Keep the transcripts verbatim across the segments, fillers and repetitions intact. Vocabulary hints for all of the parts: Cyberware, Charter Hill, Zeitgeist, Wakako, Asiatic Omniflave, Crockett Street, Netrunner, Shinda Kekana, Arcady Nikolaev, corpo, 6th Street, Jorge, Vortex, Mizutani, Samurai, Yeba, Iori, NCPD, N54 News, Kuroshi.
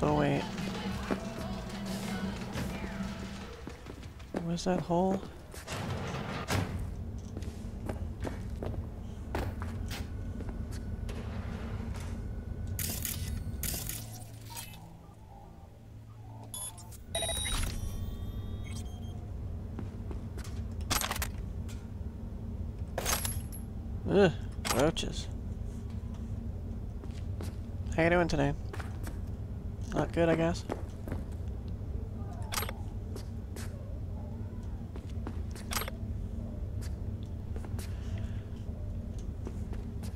So wait. Where's that hole? Ugh, roaches. How you doing today? Not good, I guess.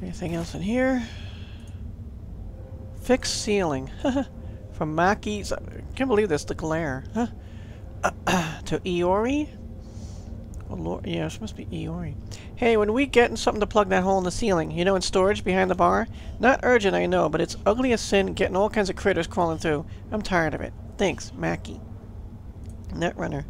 Anything else in here? Fixed ceiling. From Maki's... I can't believe this, the glare. Huh? To Iori? Oh, Lord. Yeah, this must be Iori. Hey, when we get something to plug that hole in the ceiling, you know, in storage behind the bar? Not urgent, I know, but it's ugly as sin getting all kinds of critters crawling through. I'm tired of it. Thanks, Maki. Netrunner.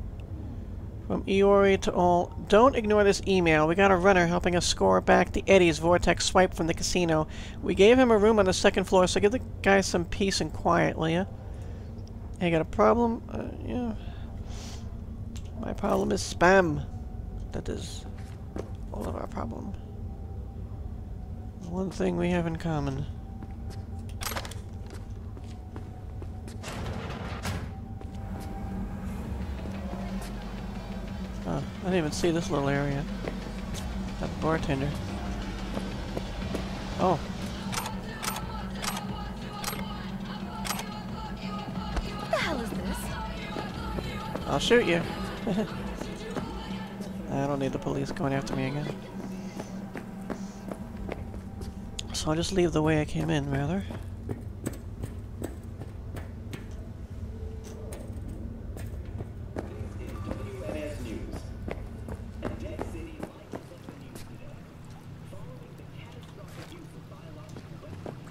From Iori to all, don't ignore this email. We got a runner helping us score back the Eddie's Vortex swipe from the casino. We gave him a room on the second floor, so give the guy some peace and quiet, will ya? Hey, got a problem? Uh, yeah. My problem is spam. That is... all of our problem. One thing we have in common. Oh, I didn't even see this little area. That bartender. Oh. What the hell is this? I'll shoot you. I don't need the police going after me again. So I'll just leave the way I came in, rather.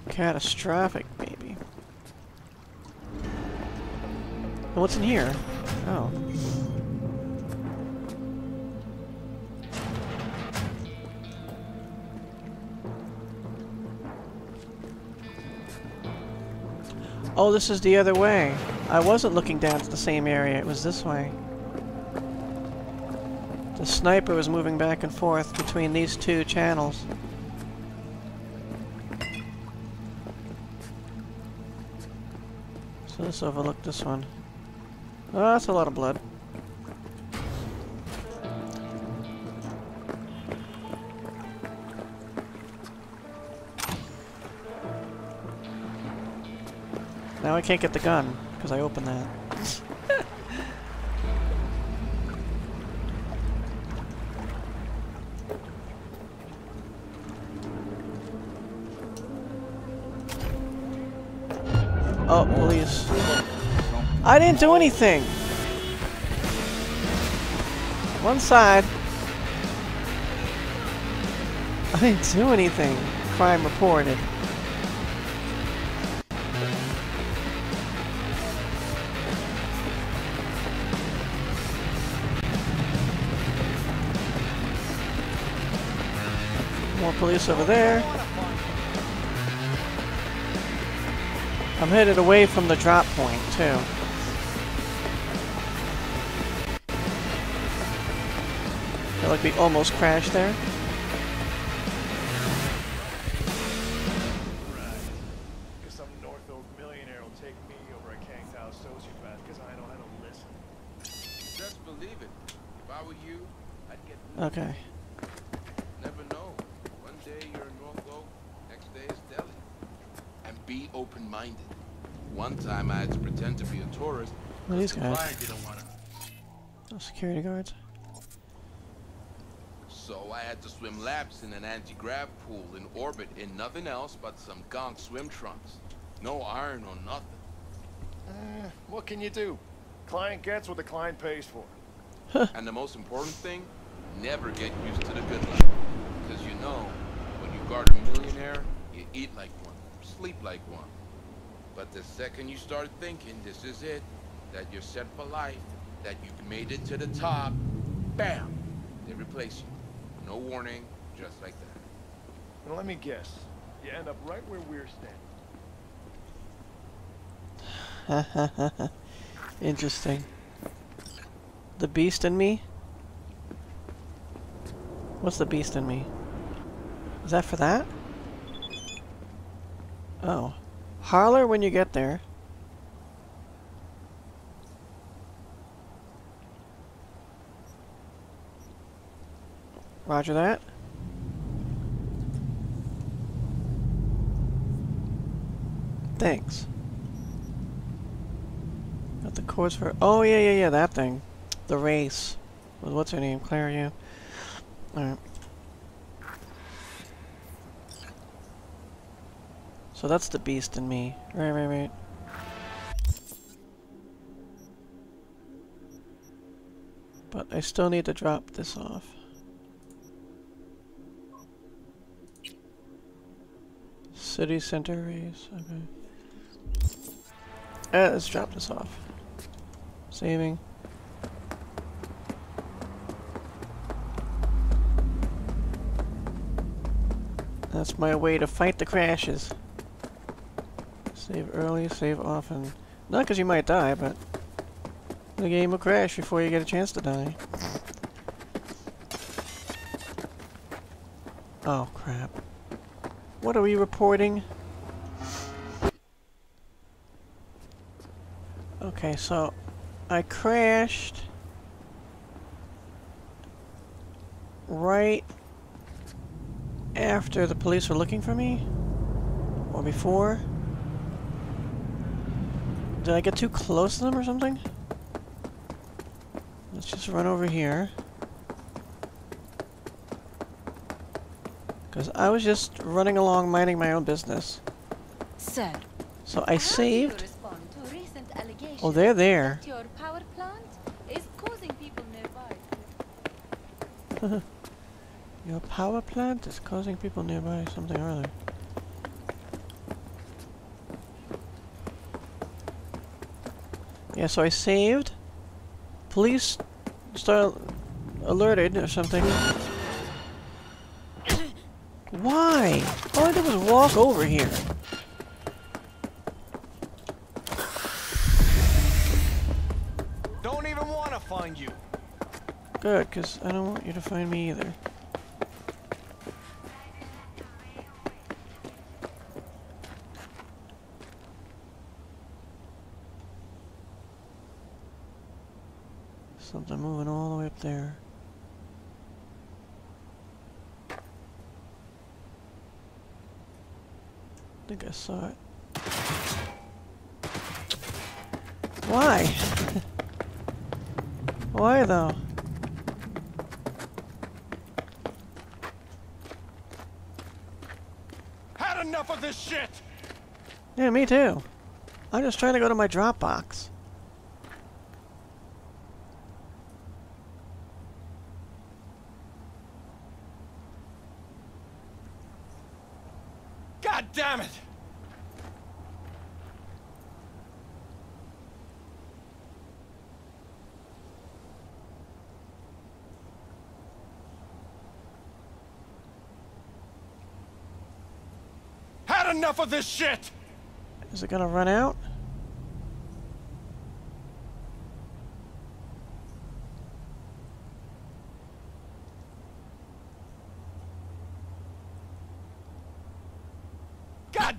Catastrophic, baby. And what's in here? Oh. Oh, this is the other way. I wasn't looking down to the same area. It was this way. The sniper was moving back and forth between these two channels. So let's overlook this one. Oh, that's a lot of blood. Now I can't get the gun, because I opened that. Oh, police. I didn't do anything! One side. I didn't do anything. Crime reported. Police over there. I'm headed away from the drop point, too. Feel like we almost crashed there. Okay. One time I had to pretend to be a tourist. What are these guys? Oh, security guards. So I had to swim laps in an anti-grav pool in orbit in nothing else but some gonk swim trunks. No iron or nothing. Uh, what can you do? Client gets what the client pays for. Huh. And the most important thing, never get used to the good life. Because you know, when you guard a millionaire, you eat like one, sleep like one. But the second you start thinking this is it, that you're set for life, that you've made it to the top, bam, they replace you. No warning, just like that. Now let me guess, you end up right where we're standing. Interesting. The beast in me? What's the beast in me? Is that for that? Oh. Holler when you get there. Roger that. Thanks. Got the course for... Oh, yeah, yeah, yeah, that thing. The race. What's her name? Claire, yeah. Alright. So that's the beast in me. Right, right, right. But I still need to drop this off. City center race. Okay. Uh, let's drop this off. Saving. That's my way to fight the crashes. Save early, save often. Not because you might die, but the game will crash before you get a chance to die. Oh, crap. What are we reporting? Okay, so I crashed right after the police were looking for me? Or before? Did I get too close to them or something? Let's just run over here. Because I was just running along, minding my own business. Sir, so I saved. Oh, they're there. Your power plant is causing people nearby. Your power plant is causing people nearby something or other. Yeah, so I saved. Police start alerted or something. Why? All I did was walk over here. Don't even want to find you. Good, because I don't want you to find me either. Something moving all the way up there. I think I saw it. Why? Why though? Had enough of this shit. Yeah, me too. I'm just trying to go to my Dropbox. Damn it! Had enough of this shit! Is it gonna run out?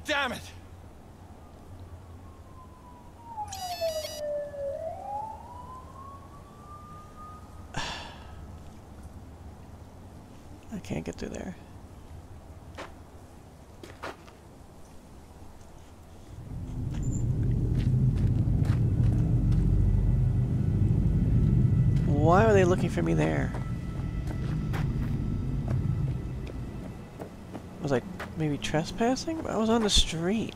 Damn it! I can't get through there. Why are they looking for me there? Was I maybe trespassing? But I was on the street.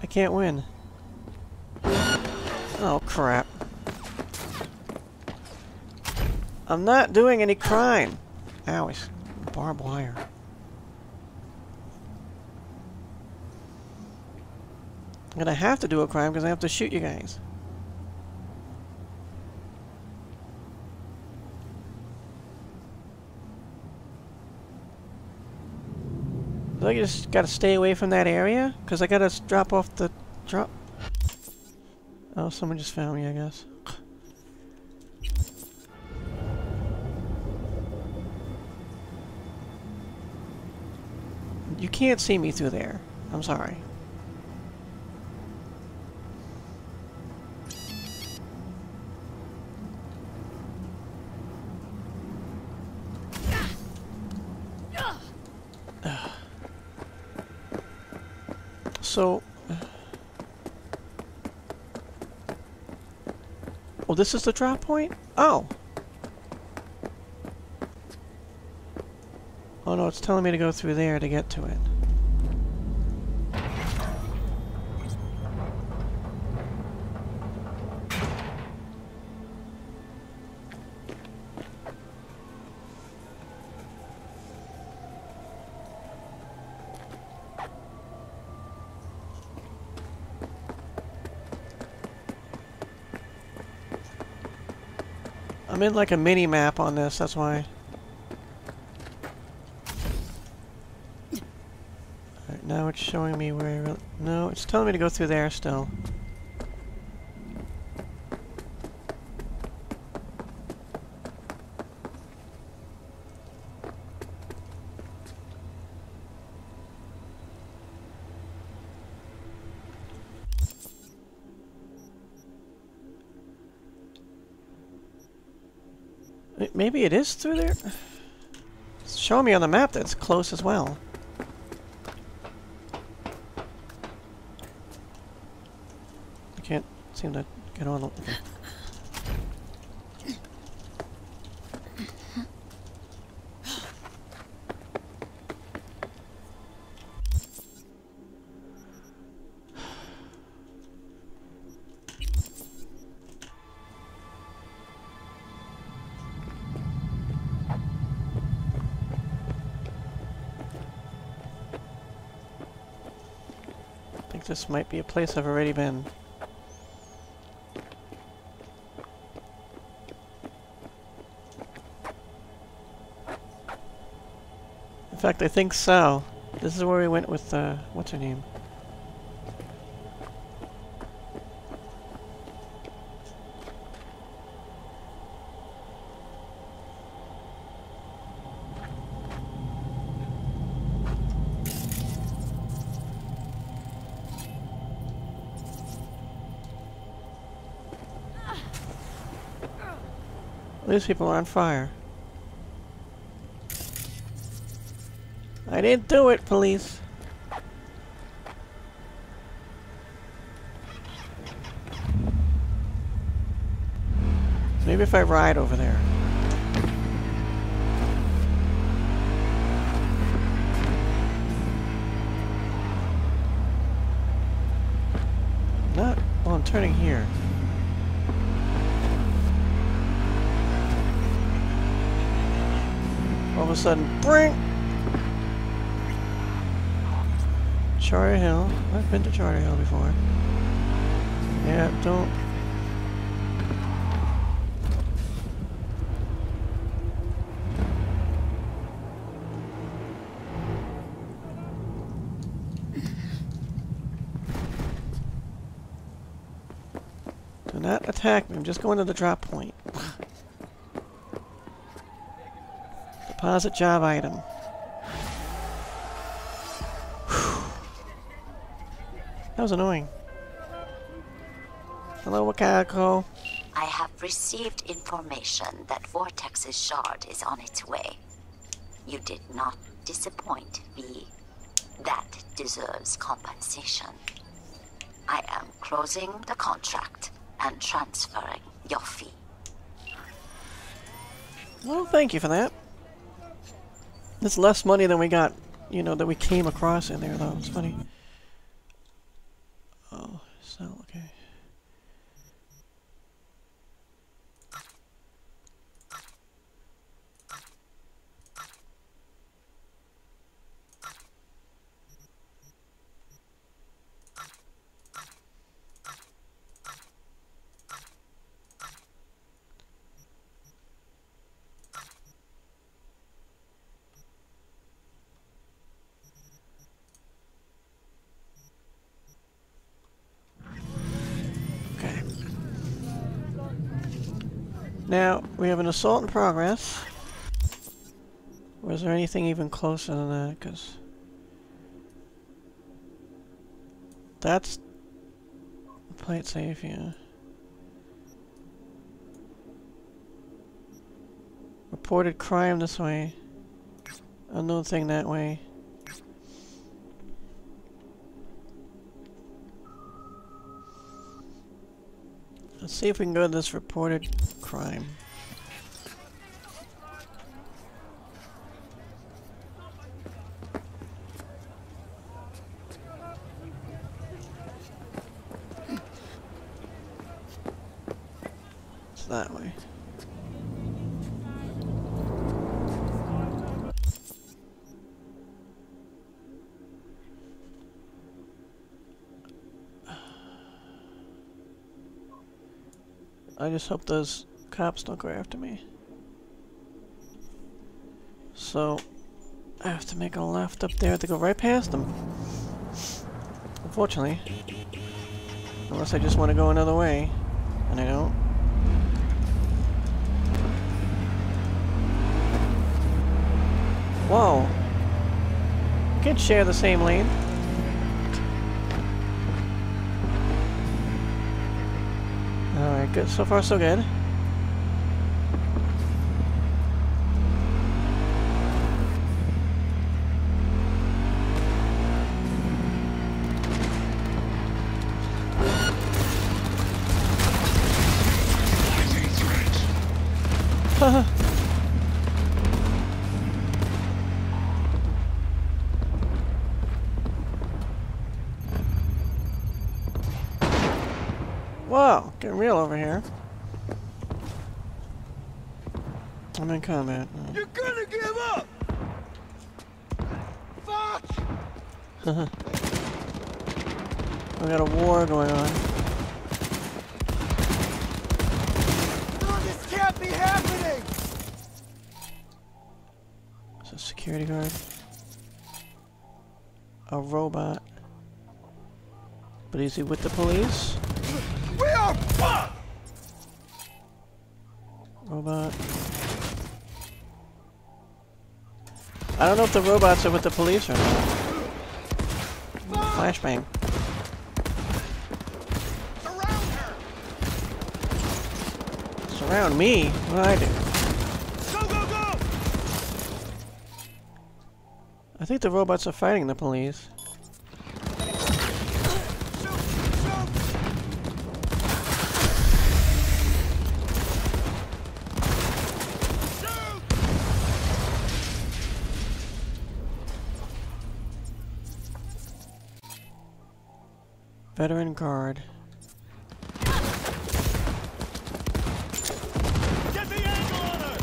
I can't win. Oh, crap. I'm not doing any crime. Ow, it's barbed wire. I'm gonna have to do a crime because I have to shoot you guys. So I just gotta stay away from that area because I gotta drop off the drop. Oh, someone just found me, I guess. You can't see me through there. I'm sorry. So, oh, this is the drop point? Oh. Oh no, it's telling me to go through there to get to it. I'm in like a mini map on this, that's why. Alright, now it's showing me where I really. No, it's telling me to go through there still. Maybe it is through there? It's showing me on the map that's close as well. I can't seem to get on the... Okay. This might be a place I've already been. In fact, I think so. This is where we went with, uh, what's her name? These people are on fire. I didn't do it, police. Maybe if I ride over there. Not. Well, I'm turning here. All of a sudden, bring Charter Hill. I've been to Charter Hill before. Yeah, don't. Do not attack me. I'm just going to the drop point. Deposit job item. Whew. That was annoying. Hello, Wakako. I have received information that Vortex's shard is on its way. You did not disappoint me. That deserves compensation. I am closing the contract and transferring your fee. Well, thank you for that. It's less money than we got, you know, that we came across in there, though. It's funny. Oh, so, okay. Now, we have an assault in progress. Was there anything even closer than that? Because that's... play it safe, yeah. Reported crime this way. Unknown thing that way. Let's see if we can go to this reported crime. It's that way. I just hope those cops don't go after me. So, I have to make a left up there to go right past them. Unfortunately. Unless I just want to go another way. And I don't. Whoa! You can't share the same lane. Alright, good. So far, so good. Haha. Wow, getting real over here. I'm in combat. Oh. You're gonna give up! Fuck! We got a war going on. No, this can't be happening! It's a security guard. A robot. But is he with the police? We are fucked! Robot. I don't know if the robots are with the police or not. Flashbang. Surround her! Surround me? What do I do? Go, go, go! I think the robots are fighting the police. Veteran guard. Get the angle on her!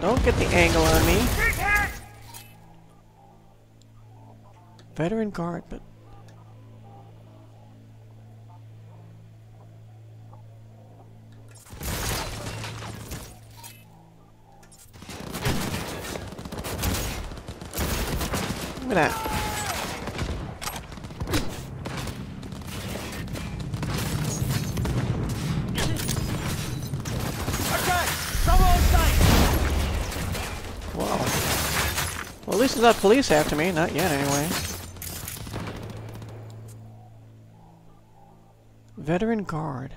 Don't get the angle on me. Veteran guard, but look at that. Well, at least it's not police after me. Not yet, anyway. Veteran guard.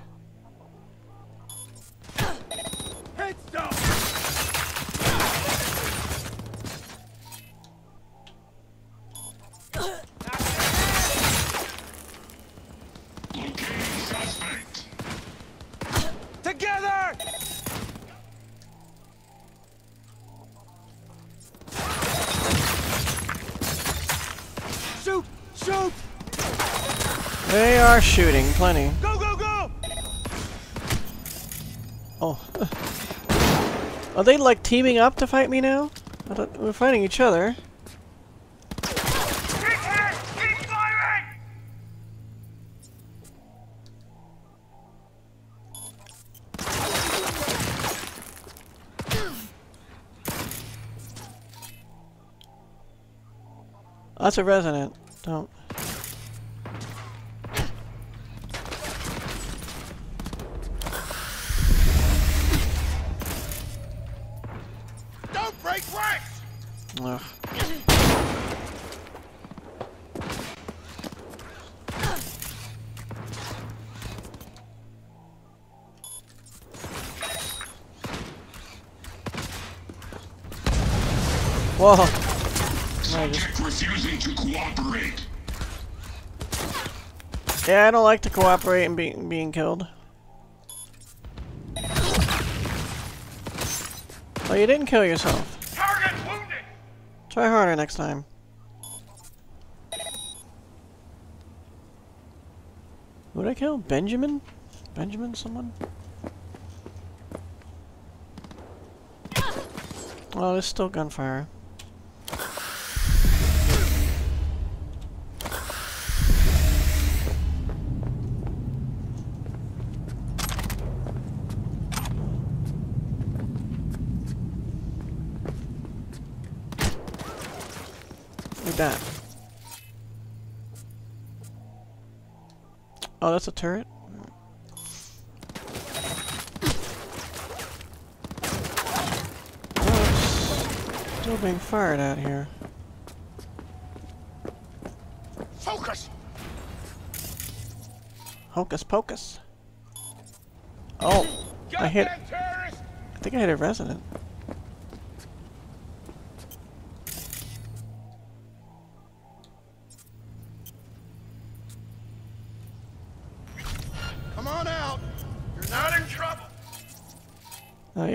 They are shooting plenty. Go, go, go! Oh. Are they like teaming up to fight me now? I thought we were fighting each other. Dickhead! Keep firing! Oh, that's a resident. Don't. Take right! Ugh. Whoa! Subject refusing to cooperate. Yeah, I don't like to cooperate and be being killed. Oh, you didn't kill yourself. Target wounded. Try harder next time. Who did I kill? Benjamin? Benjamin someone? Oh, there's still gunfire. That. Oh, that's a turret? Oh, still being fired at here. Focus! Hocus pocus. Oh, I hit... I think I hit a resident.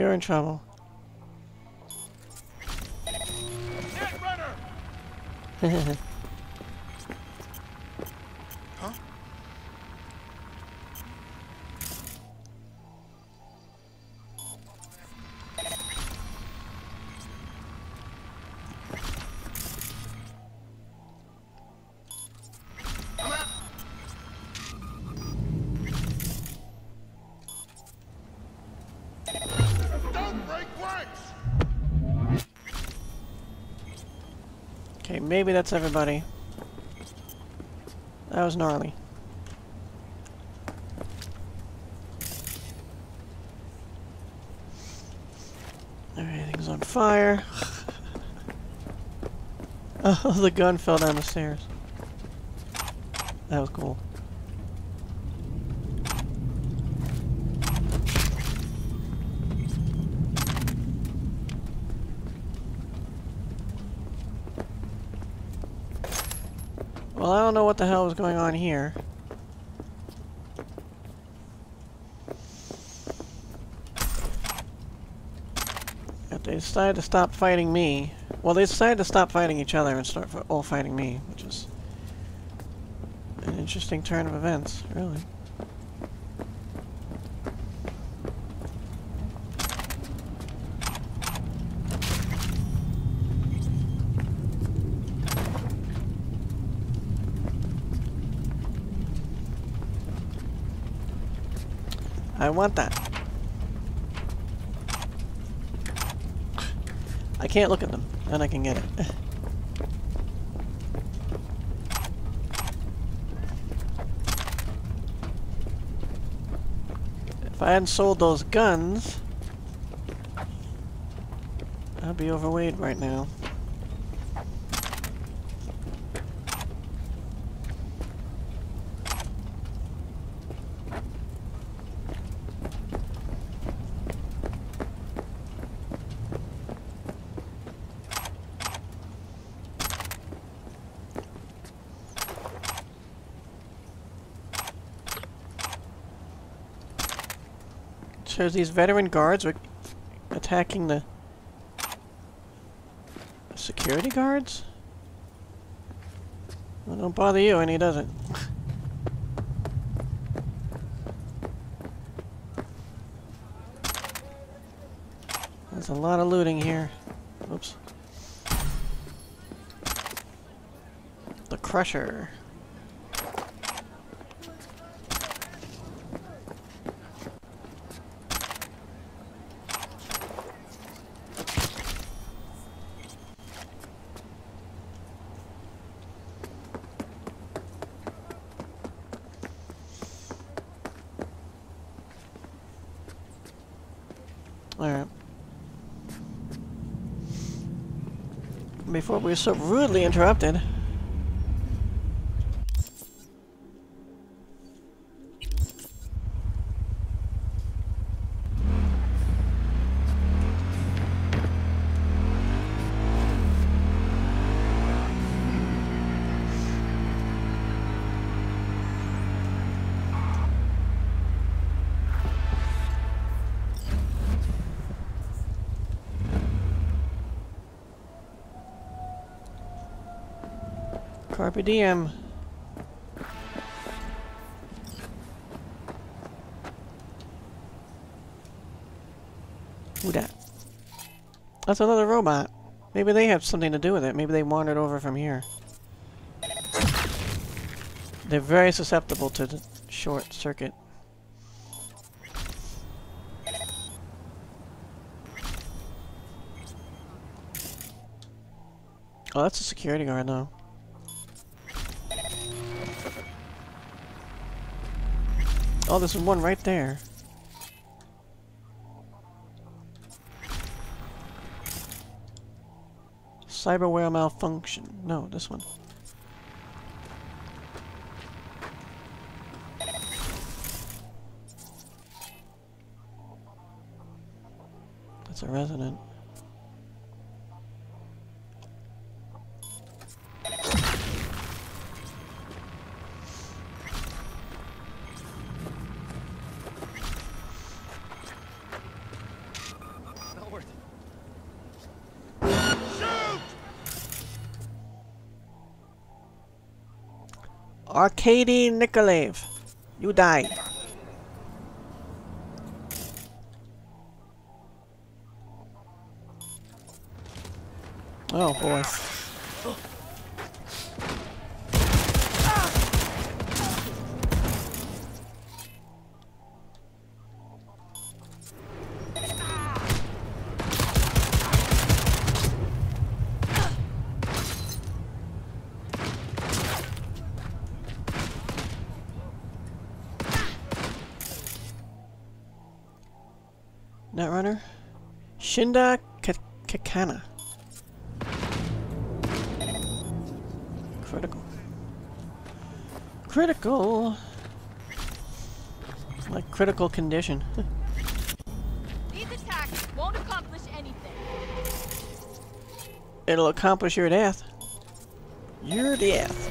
In trouble. Huh? Maybe that's everybody. That was gnarly. Everything's on fire. Oh, the gun fell down the stairs. That was cool. Well, I don't know what the hell was going on here. But they decided to stop fighting me. Well, they decided to stop fighting each other and start all fighting me, which is an interesting turn of events, really. I want that. I can't look at them, then I can get it. If I hadn't sold those guns, I'd be overweight right now. Shows these veteran guards were attacking the security guards? Well, don't bother you, and he doesn't. There's a lot of looting here. Oops. The Crusher. Alright. before we were so rudely interrupted. Carpe diem. Who dat? That's another robot. Maybe they have something to do with it. Maybe they wandered over from here. They're very susceptible to the short circuit. Oh, that's a security guard now. Oh, there's one right there. Cyberware malfunction. No, this one. That's a resident. Arcady Nikolaev, you die. Oh boy. Netrunner? Shinda Kekana. Critical. Critical! Like critical condition. These attacks won't accomplish anything. It'll accomplish your death. Your death.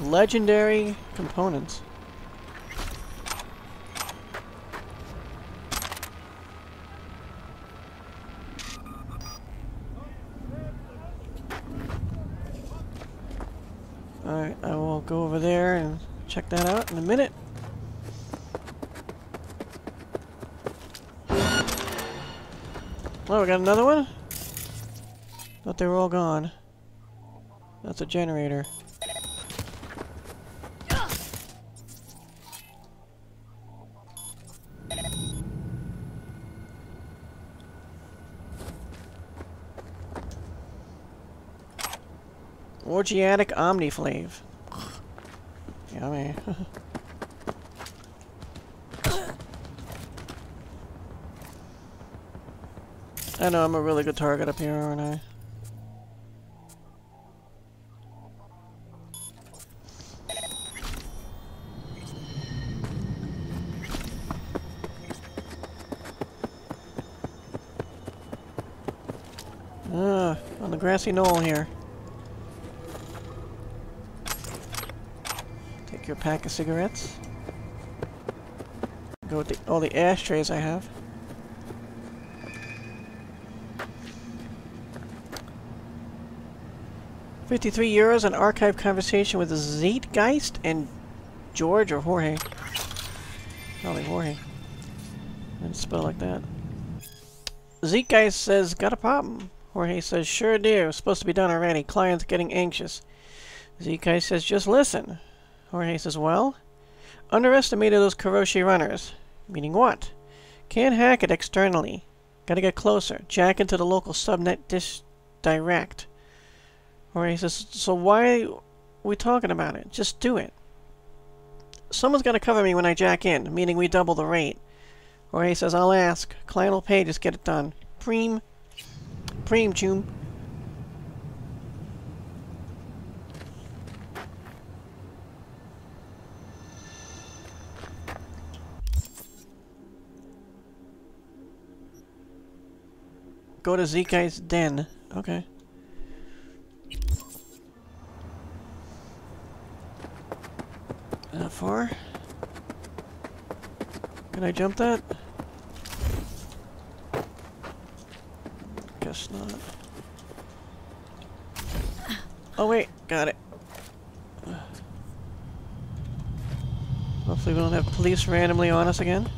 Legendary components. Alright, I will go over there and check that out in a minute. Oh, we got another one? Thought they were all gone. That's a generator. Asiatic Omniflave. Yummy. I know I'm a really good target up here, aren't I? Ah, on the grassy knoll here. Your pack of cigarettes. Go with the, all the ashtrays I have. fifty-three euros, an archived conversation with Zeitgeist and George or Jorge. Probably Jorge. I didn't spell like that. Zeitgeist says, got a problem. Jorge says, sure do. It was supposed to be done already. Client's getting anxious. Zeitgeist says, just listen. Jorge says, well, underestimated those Kuroshi runners. Meaning what? Can't hack it externally. Gotta get closer. Jack into the local subnet dish direct. Jorge says, so why are we talking about it? Just do it. someone's got to cover me when I jack in, meaning we double the rate. Jorge says, I'll ask. Client will pay, just get it done. Preem. Preem, June. Go to Zeitgeist's den. Okay. That far? Can I jump that? Guess not. Oh wait, got it. Hopefully we don't have police randomly on us again.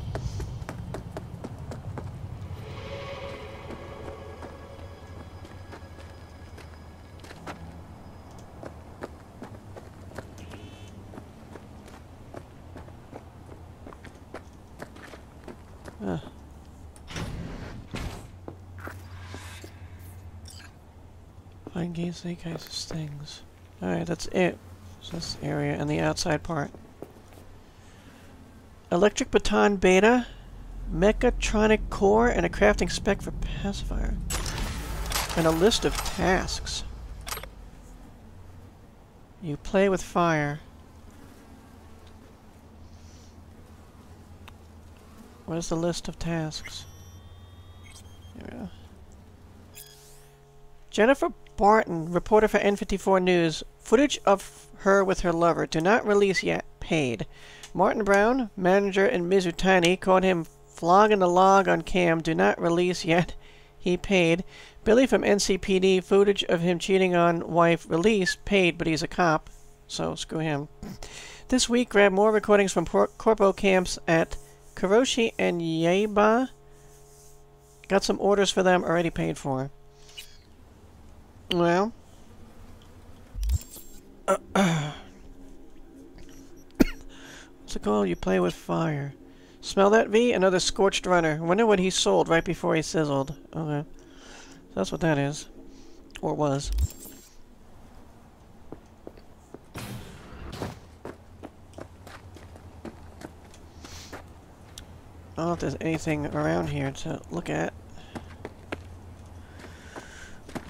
These kinds of things. Alright, that's it. So this area and the outside part. Electric baton beta, mechatronic core, and a crafting spec for pacifier. And a list of tasks. You play with fire. What is the list of tasks? There we go. Jennifer Barton, reporter for N fifty-four News. Footage of her with her lover. Do not release yet. Paid. Martin Brown, manager in Mizutani, caught him flogging the log on cam. Do not release yet. He paid. Billy from N C P D, footage of him cheating on wife. Release. Paid, but he's a cop. So, screw him. This week, grab more recordings from por corpo camps at Kuroshi and Yeba. Got some orders for them already paid for. Well, uh, uh. What's it called? You play with fire. Smell that, V? Another scorched runner. I wonder what he sold right before he sizzled. Okay. So that's what that is. Or was. I don't know if there's anything around here to look at.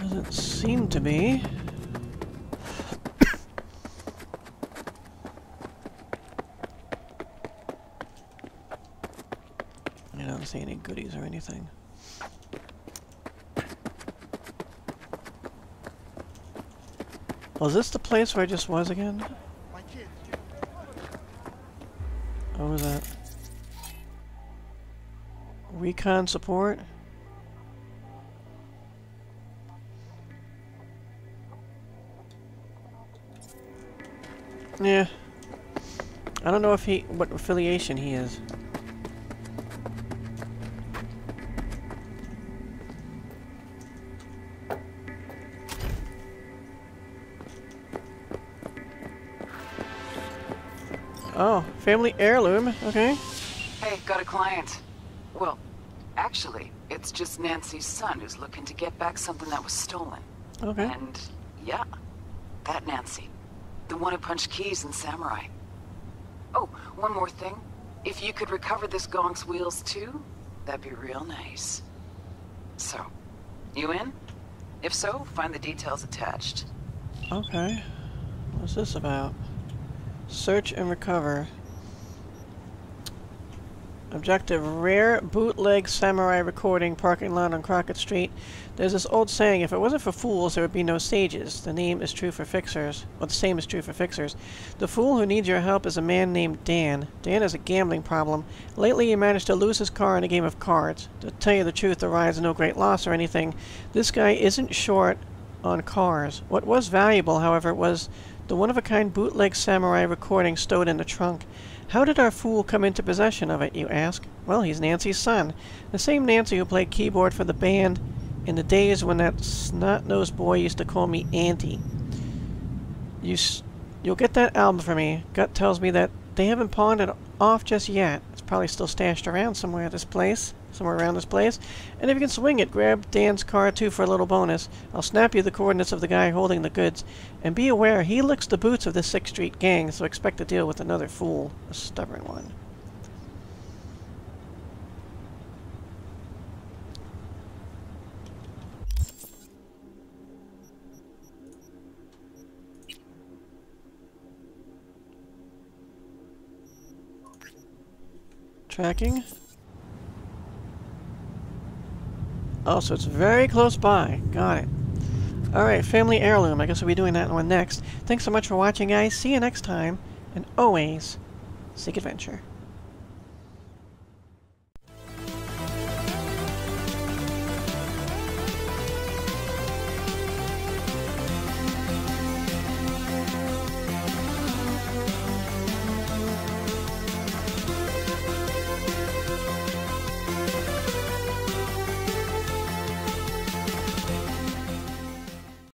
Doesn't seem to be. I don't see any goodies or anything. Well, is this the place where I just was again? What was that? Recon support? Yeah. I don't know if he what affiliation he is. Oh, family heirloom, okay. Hey, got a client. Well, actually, it's just Nancy's son who's looking to get back something that was stolen. Okay. And yeah, that Nancy. The one who punched keys in Samurai. Oh, one more thing. If you could recover this gong's wheels too, that'd be real nice. So, you in? If so, find the details attached. Okay. What's this about? Search and recover. Objective, rare bootleg Samurai recording, parking lot on Crockett Street. There's this old saying, if it wasn't for fools, there would be no sages. The name is true for fixers. Well, the same is true for fixers. The fool who needs your help is a man named Dan. Dan has a gambling problem. Lately, he managed to lose his car in a game of cards. To tell you the truth, the ride's no great loss or anything. This guy isn't short on cars. What was valuable, however, was the one-of-a-kind bootleg Samurai recording stowed in the trunk. How did our fool come into possession of it, you ask? Well, he's Nancy's son. The same Nancy who played keyboard for the band in the days when that snot-nosed boy used to call me Auntie. You s you'll get that album for me. Gut tells me that they haven't pawned it off just yet. It's probably still stashed around somewhere at this place. somewhere around this place. And if you can swing it, grab Dan's car too for a little bonus. I'll snap you the coordinates of the guy holding the goods. And be aware, he licks the boots of the sixth Street gang, so expect to deal with another fool, a stubborn one. Tracking. Oh, so it's very close by. Got it. Alright, family heirloom. I guess we'll be doing that one next. Thanks so much for watching, guys. See you next time. And always, seek adventure.